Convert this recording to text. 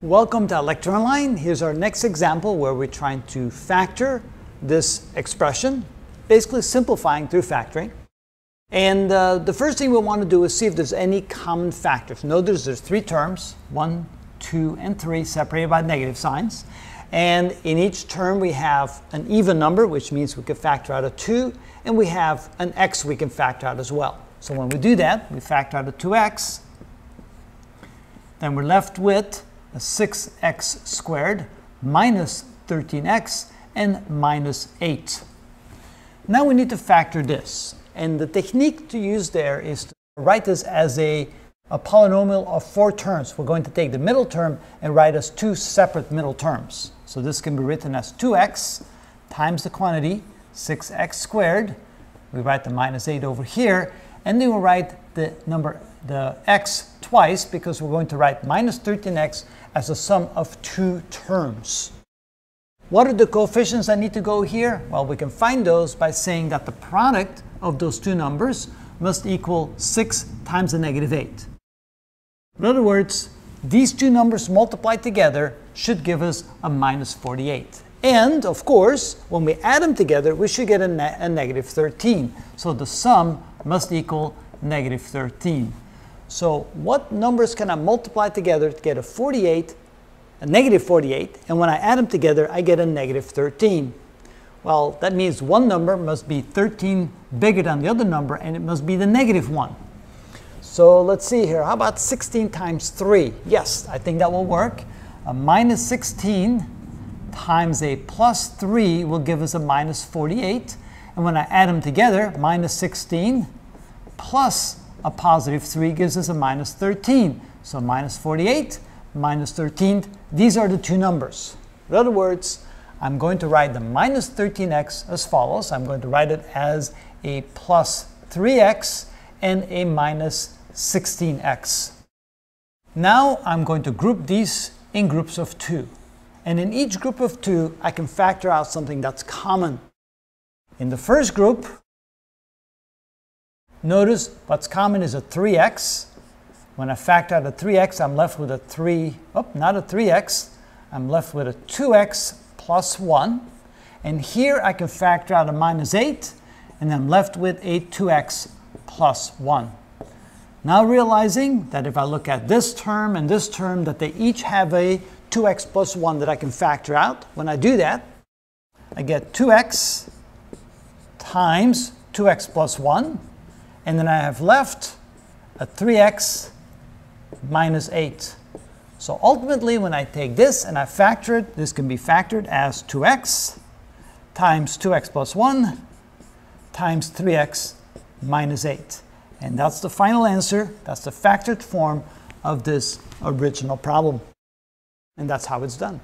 Welcome to Electron Line. Here's our next example where we're trying to factor this expression, basically simplifying through factoring. And the first thing we want to do is see if there's any common factors. Notice there's three terms, 1, 2, and 3, separated by negative signs. And in each term we have an even number, which means we can factor out a 2, and we have an x we can factor out as well. So when we do that, we factor out a 2x, then we're left with a 6x squared minus 13x and minus 8. Now we need to factor this, and the technique to use there is to write this as a polynomial of 4 terms. We're going to take the middle term and write as 2 separate middle terms. So this can be written as 2x times the quantity 6x squared. We write the minus 8 over here, and then we'll write the number, the x, twice, because we're going to write minus 13x as a sum of 2 terms. What are the coefficients that need to go here? Well, we can find those by saying that the product of those two numbers must equal 6 times the negative 8. In other words, these two numbers multiplied together should give us a minus 48. And, of course, when we add them together, we should get a negative 13. So the sum must equal negative 13. So what numbers can I multiply together to get a negative 48, and when I add them together, I get a negative 13? Well, that means one number must be 13 bigger than the other number, and it must be the negative one. So let's see here. How about 16 times 3? Yes, I think that will work. A minus 16 times a plus 3 will give us a minus 48. And when I add them together, minus 16 plus a positive 3 gives us a minus 13. So minus 48, minus 13, these are the two numbers. In other words, I'm going to write the minus 13x as follows. I'm going to write it as a plus 3x and a minus 16x. Now I'm going to group these in groups of 2. And in each group of 2, I can factor out something that's common. In the first group, notice what's common is a 3x. When I factor out a 3x, I'm left with a 2x plus 1. And here I can factor out a minus 8, and I'm left with a 2x plus 1. Now realizing that if I look at this term and this term, that they each have a 2x plus 1 that I can factor out. When I do that, I get 2x times 2x plus 1. And then I have left a 3x minus 8. So ultimately, when I take this and I factor it, this can be factored as 2x times 2x plus 1 times 3x minus 8. And that's the final answer. That's the factored form of this original problem. And that's how it's done.